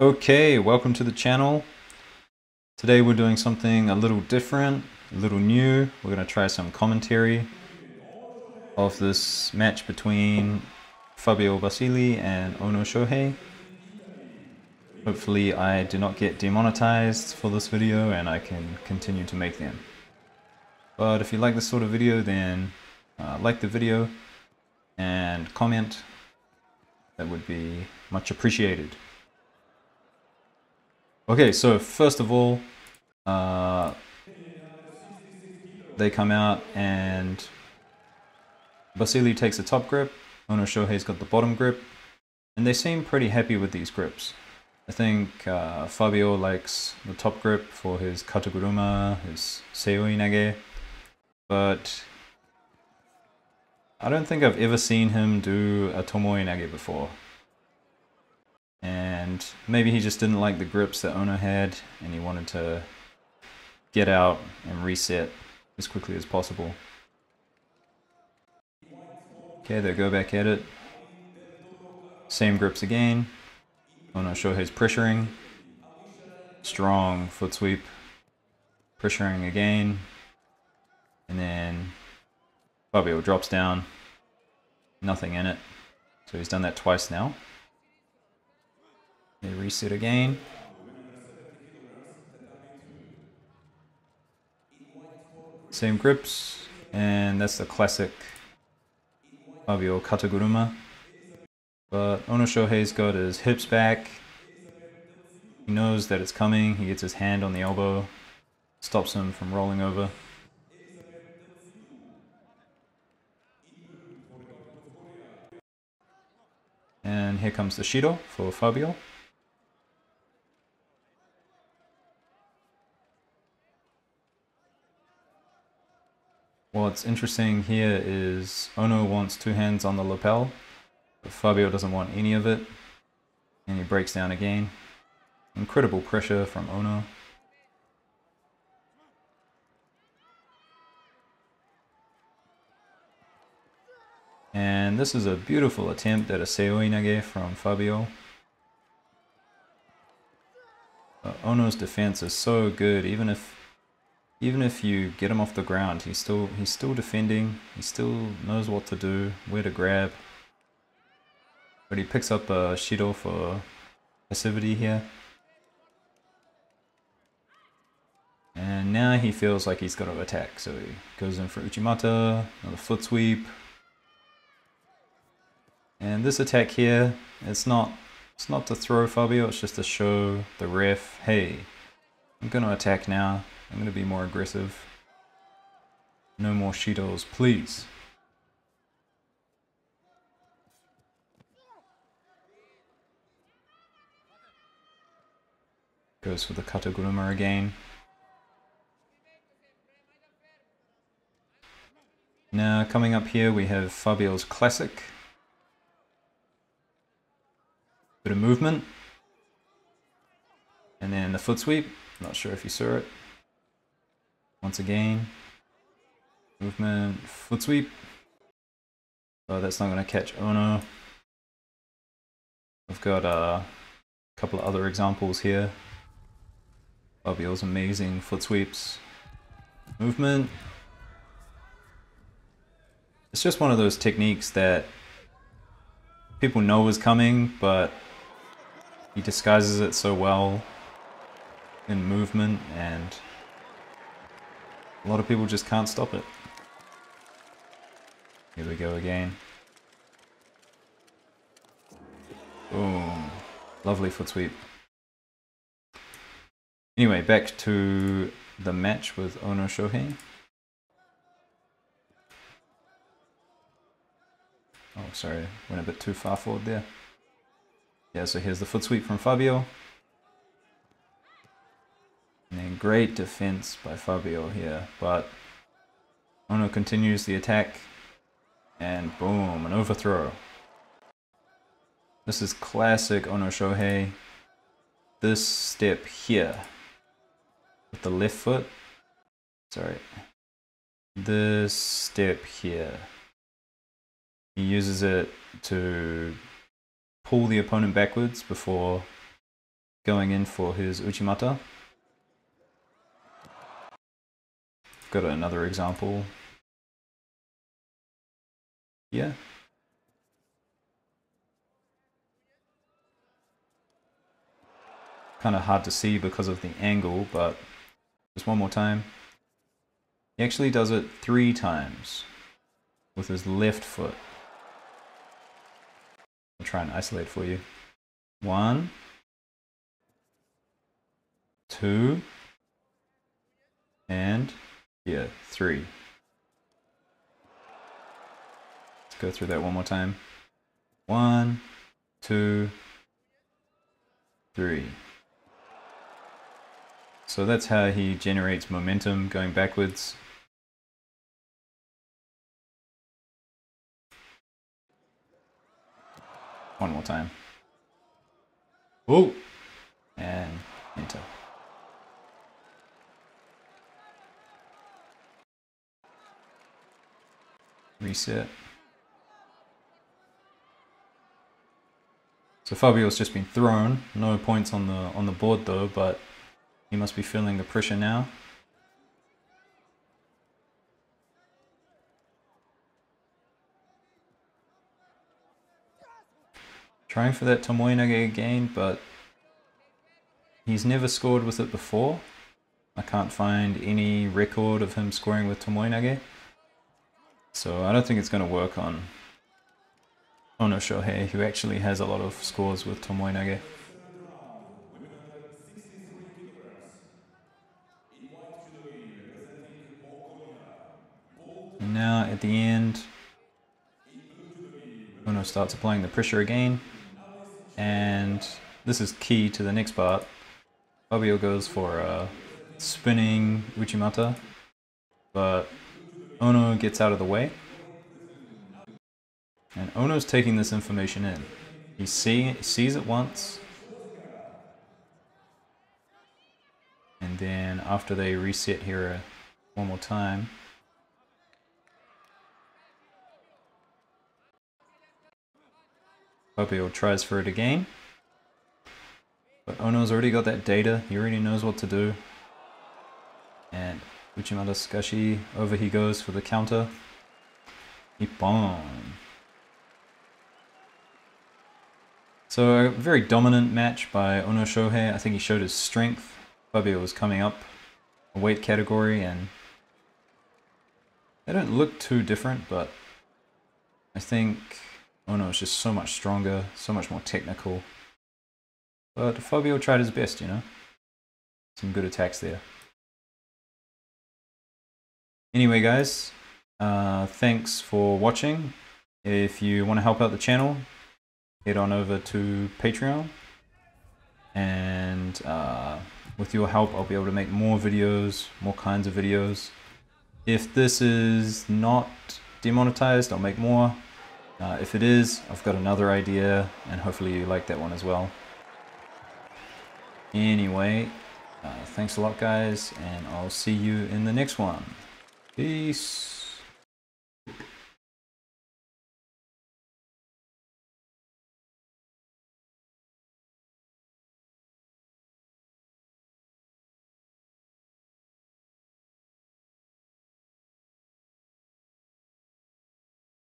Okay, welcome to the channel. Today we're doing something a little different, a little new. We're going to try some commentary of this match between Fabio Basile and Ono Shohei. Hopefully I do not get demonetized for this video and I can continue to make them. But if you like this sort of video, then like the video and comment. That would be much appreciated. Okay, so first of all, they come out and Basile takes the top grip, Ono Shohei's got the bottom grip, and they seem pretty happy with these grips. I think Fabio likes the top grip for his kataguruma, his seoi nage, but I don't think I've ever seen him do a tomoe nage before. And maybe he just didn't like the grips that Ono had and he wanted to get out and reset as quickly as possible. Okay, they go back at it. Same grips again. Ono Shohei's pressuring. Strong foot sweep. Pressuring again. And then Fabio drops down. Nothing in it. So he's done that twice now. They reset again. Same grips, and that's the classic Fabio kataguruma. But Ono Shohei's got his hips back. He knows that it's coming. He gets his hand on the elbow, stops him from rolling over. And here comes the Shido for Fabio. What's interesting here is Ono wants two hands on the lapel, but Fabio doesn't want any of it, and he breaks down again. Incredible pressure from Ono. And this is a beautiful attempt at a seoi nage from Fabio. Ono's defense is so good, even if you get him off the ground, he's still defending, he still knows what to do, where to grab. But he picks up a Shido for passivity here. And now he feels like he's got to attack, so he goes in for Uchimata, another foot sweep. And this attack here, it's not to throw Fabio, it's just to show the ref, hey, I'm going to attack now. I'm going to be more aggressive. No more Shidos, please. Goes for the kataguruma again. Now coming up here we have Fabio's classic. Bit of movement. And then the foot sweep. Not sure if you saw it. Once again, movement, foot sweep. Oh, that's not going to catch Ono. I've got a couple of other examples here. Fabio's amazing foot sweeps. Movement. It's just one of those techniques that people know is coming, but he disguises it so well in movement and a lot of people just can't stop it. Here we go again. Boom. Lovely foot sweep. Anyway, back to the match with Ono Shohei. Oh, sorry, went a bit too far forward there. Yeah, so here's the foot sweep from Fabio. And great defense by Fabio here, but Ono continues the attack and boom, an overthrow. This is classic Ono Shohei. This step here with the left foot, sorry, this step here, he uses it to pull the opponent backwards before going in for his Uchimata. Got another example. Yeah. Kind of hard to see because of the angle, but just one more time. He actually does it 3 times with his left foot. I'll try and isolate for you. 1, 2, and yeah, 3. Let's go through that one more time. 1, 2, 3. So that's how he generates momentum going backwards. One more time. Oh! And enter. Reset. So Fabio's just been thrown. No points on the board though, but he must be feeling the pressure now. Trying for that tomoe nage again, but he's never scored with it before. I can't find any record of him scoring with tomoe nage. So I don't think it's going to work on Ono Shohei, who actually has a lot of scores with tomoe nage. Now at the end, Ono starts applying the pressure again, and this is key to the next part. Fabio goes for a spinning Uchimata, but Ono gets out of the way, and Ono's taking this information in. He sees it once, and then after they reset here one more time, Fabio tries for it again, but Ono's already got that data, he already knows what to do, and Uchimata-sukashi, over he goes for the counter, Ippon. So a very dominant match by Ono Shohei. I think he showed his strength. Fabio was coming up a weight category, and they don't look too different, but I think Ono is just so much stronger, so much more technical. But Fabio tried his best, you know. Some good attacks there. Anyway guys, thanks for watching. If you want to help out the channel, head on over to Patreon. And with your help, I'll be able to make more videos, more kinds of videos. If this is not demonetized, I'll make more. If it is, I've got another idea, and hopefully you like that one as well. Anyway, thanks a lot guys, and I'll see you in the next one. Peace!